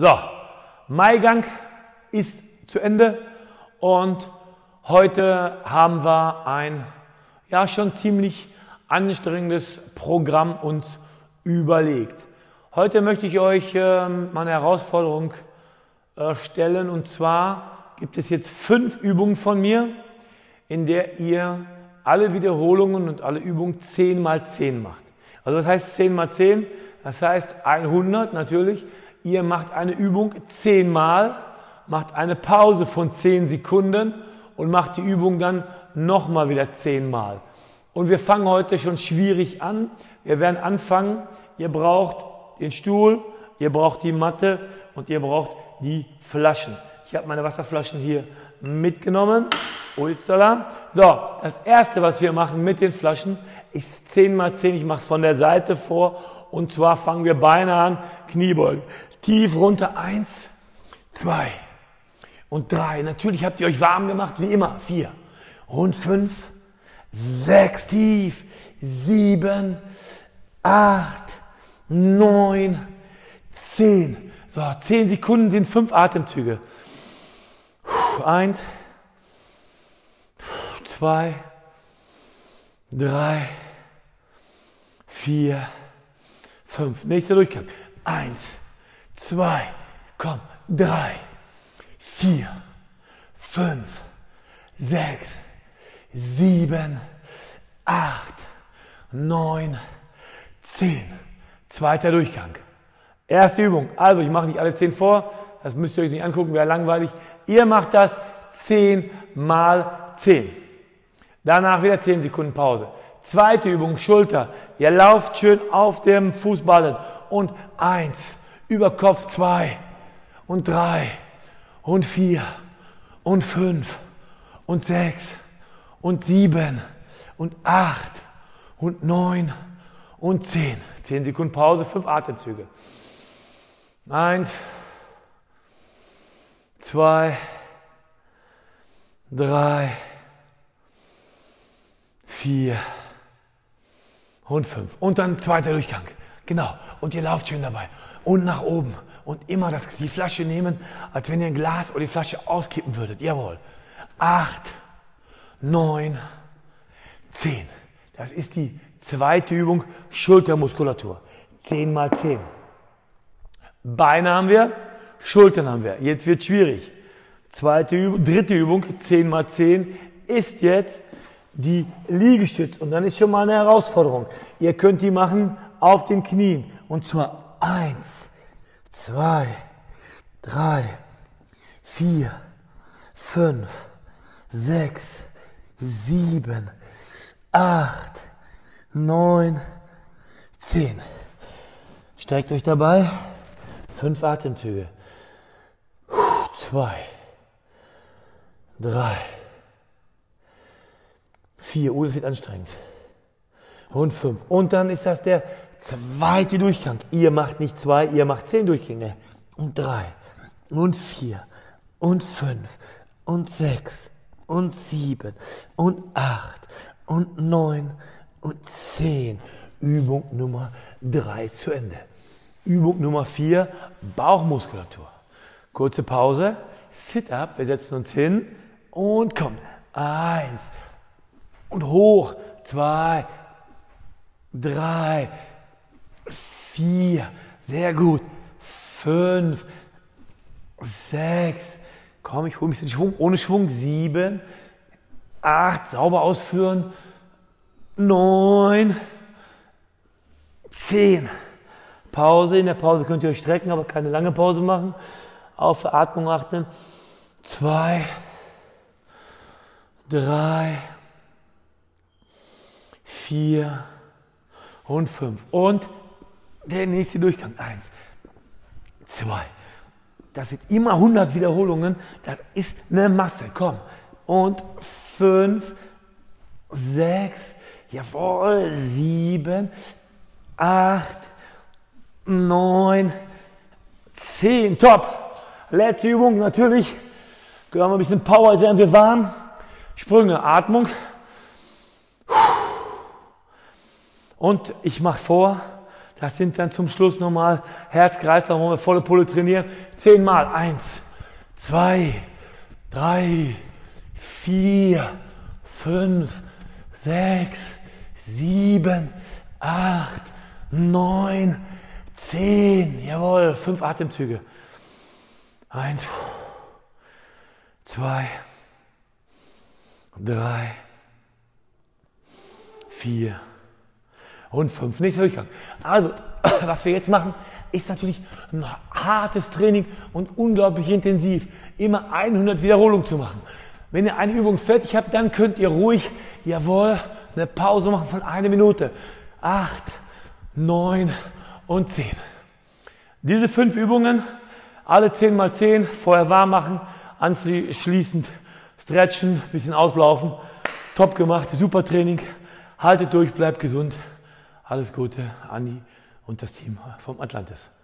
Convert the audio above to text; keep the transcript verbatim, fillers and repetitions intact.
So, Maigang ist zu Ende und heute haben wir ein ja schon ziemlich anstrengendes Programm uns überlegt. Heute möchte ich euch äh, meine Herausforderung äh, stellen, und zwar gibt es jetzt fünf Übungen von mir, in der ihr alle Wiederholungen und alle Übungen zehn mal zehn macht. Also was heißt zehn mal zehn? Das heißt hundert natürlich. Ihr macht eine Übung zehn mal, macht eine Pause von zehn Sekunden und macht die Übung dann nochmal wieder zehn mal. Und wir fangen heute schon schwierig an. Wir werden anfangen, ihr braucht den Stuhl, ihr braucht die Matte und ihr braucht die Flaschen. Ich habe meine Wasserflaschen hier mitgenommen. Upsala. So, das erste, was wir machen mit den Flaschen, ist zehn mal zehn. Ich mache es von der Seite vor, und zwar fangen wir Beine an, Kniebeugen. Tief runter, eins, zwei und drei. Natürlich habt ihr euch warm gemacht, wie immer, vier und fünf, sechs, tief, sieben, acht, neun, zehn. So, zehn Sekunden sind fünf Atemzüge. eins, zwei, drei, vier, fünf. Nächster Durchgang. eins, zwei, komm, drei, vier, fünf, sechs, sieben, acht, neun, zehn. Zweiter Durchgang. Erste Übung. Also ich mache nicht alle zehn vor, das müsst ihr euch nicht angucken, wäre langweilig. Ihr macht das zehn mal zehn. Danach wieder zehn Sekunden Pause. Zweite Übung, Schulter. Ihr lauft schön auf dem Fußballen. Und eins, über Kopf, zwei und drei und vier und fünf und sechs und sieben und acht und neun und zehn. zehn Sekunden Pause, fünf Atemzüge. eins, zwei, drei, vier und fünf. Und dann zweiter Durchgang. Genau. Und ihr lauft schön dabei. Und nach oben. Und immer das, die Flasche nehmen, als wenn ihr ein Glas oder die Flasche auskippen würdet. Jawohl. acht, neun, zehn. Das ist die zweite Übung, Schultermuskulatur. zehn mal zehn. Beine haben wir, Schultern haben wir. Jetzt wird es schwierig. Zweite Übung, dritte Übung, zehn mal zehn, ist jetzt die Liegestütze. Und dann ist schon mal eine Herausforderung. Ihr könnt die machen auf den Knien. Und zwar eins, zwei, drei, vier, fünf, sechs, sieben, acht, neun, zehn. Steigt euch dabei. Fünf Atemzüge. zwei, drei, vier, oh, das wird anstrengend. Und fünf. Und dann ist das der zweite Durchgang. Ihr macht nicht zwei, ihr macht zehn Durchgänge. Und drei und vier und fünf und sechs und sieben und acht und neun und zehn. Übung Nummer drei zu Ende. Übung Nummer vier, Bauchmuskulatur. Kurze Pause, Sit-Up, wir setzen uns hin und kommen. Eins. Und hoch, zwei, drei, vier, sehr gut, fünf, sechs, komm, ich hole mich den Schwung, ohne Schwung, sieben, acht, sauber ausführen, neun, zehn, Pause, in der Pause könnt ihr euch strecken, aber keine lange Pause machen, auf Atmung achten, zwei, drei, vier und fünf. Und der nächste Durchgang. eins, zwei. Das sind immer hundert Wiederholungen. Das ist eine Masse. Komm. Und fünf, sechs. Jawohl. sieben, acht, neun, zehn. Top. Letzte Übung. Natürlich gehören wir ein bisschen Power, während wir warm. Sprünge, Atmung. Und ich mache vor, Das sind dann zum Schluss nochmal Herz-Kreislauf, wo wir volle Pulle trainieren. Zehnmal. Eins, zwei, drei, vier, fünf, sechs, sieben, acht, neun, zehn. Jawohl, fünf Atemzüge. Eins, zwei, drei, vier und fünf. Nächster Durchgang. Also, was wir jetzt machen, ist natürlich ein hartes Training und unglaublich intensiv. Immer hundert Wiederholungen zu machen. Wenn ihr eine Übung fertig habt, dann könnt ihr ruhig, jawohl, eine Pause machen von einer Minute. acht, neun und zehn. Diese fünf Übungen, alle zehn mal zehn, vorher warm machen, anschließend stretchen, bisschen auslaufen. Top gemacht, super Training. Haltet durch, bleibt gesund. Alles Gute, Andi und das Team vom Atlantis.